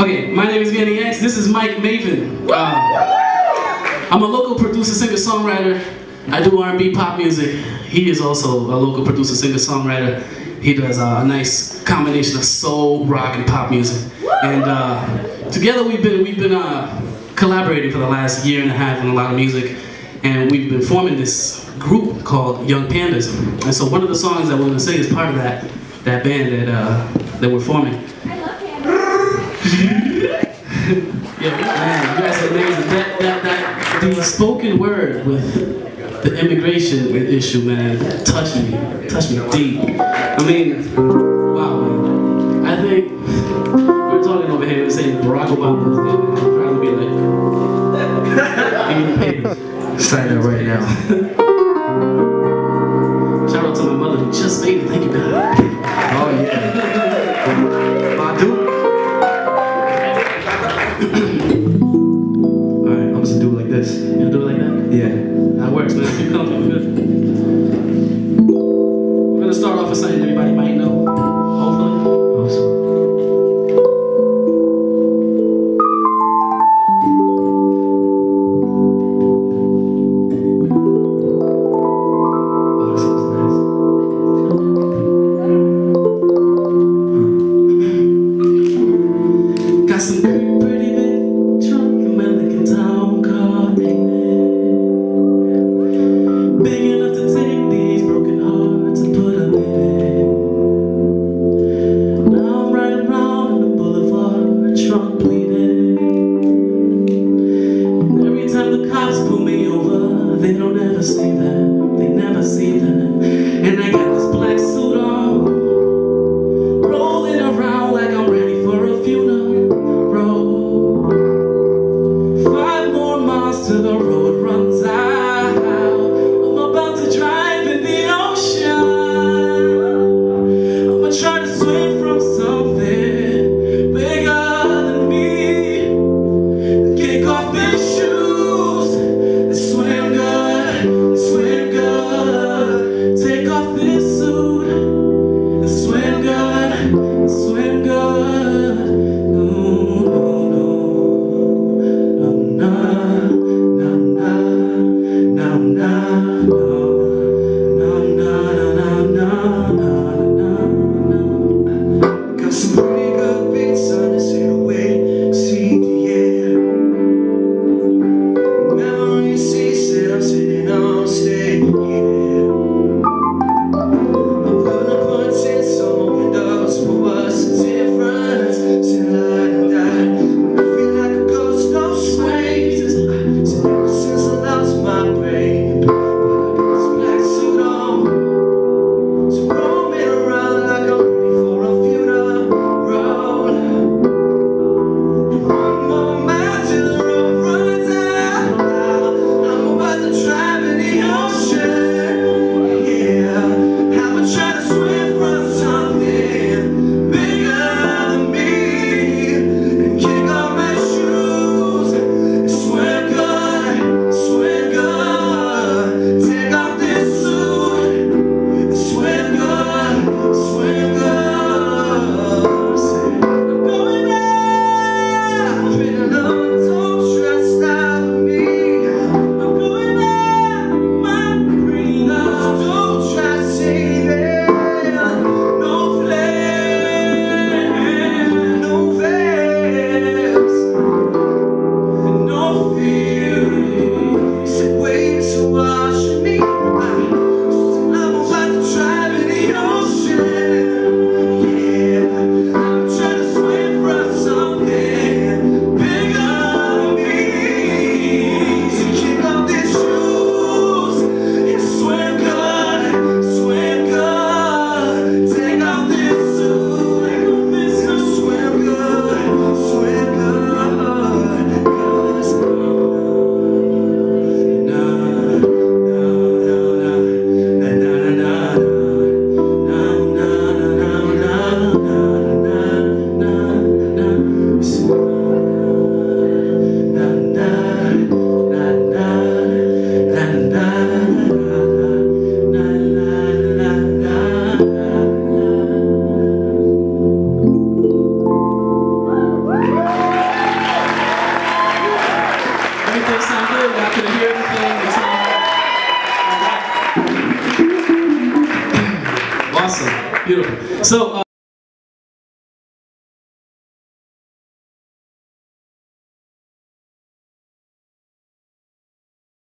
Okay, my name is Manny X. This is Mike Maven. I'm a local producer, singer-songwriter. I do R&B pop music. He is also a local producer, singer-songwriter. He does a nice combination of soul, rock, and pop music. And together we've been collaborating for the last year and a half on a lot of music. And we've been forming this group called Young Pandas. And so one of the songs that we're gonna sing is part of that band that we're forming. I love pandas. Yeah, man, you guys are amazing. The spoken word with the immigration issue, man, touched me deep. I mean, wow, man. I think we're talking over here and saying Barack Obama was there, and trying to be like, give me the papers. Sign that right now. Shout out to my mother who just made it. Thank you, God. Oh yeah. All right, I'm supposed to do it like this. You'll do it like that? Yeah. That works, man. Keep coming. We're gonna start off with something everybody might know. Hopefully. Oh, this is nice. Got some pretty big trunk and American town car. And I got this black suit on, rolling around like I'm ready for a funeral. 5 more miles to the road runs out. I'm about to drive in the ocean. I'm gonna try to swim from something bigger than me. Kick off this shoe. Since I lost my brain, Beautiful. So.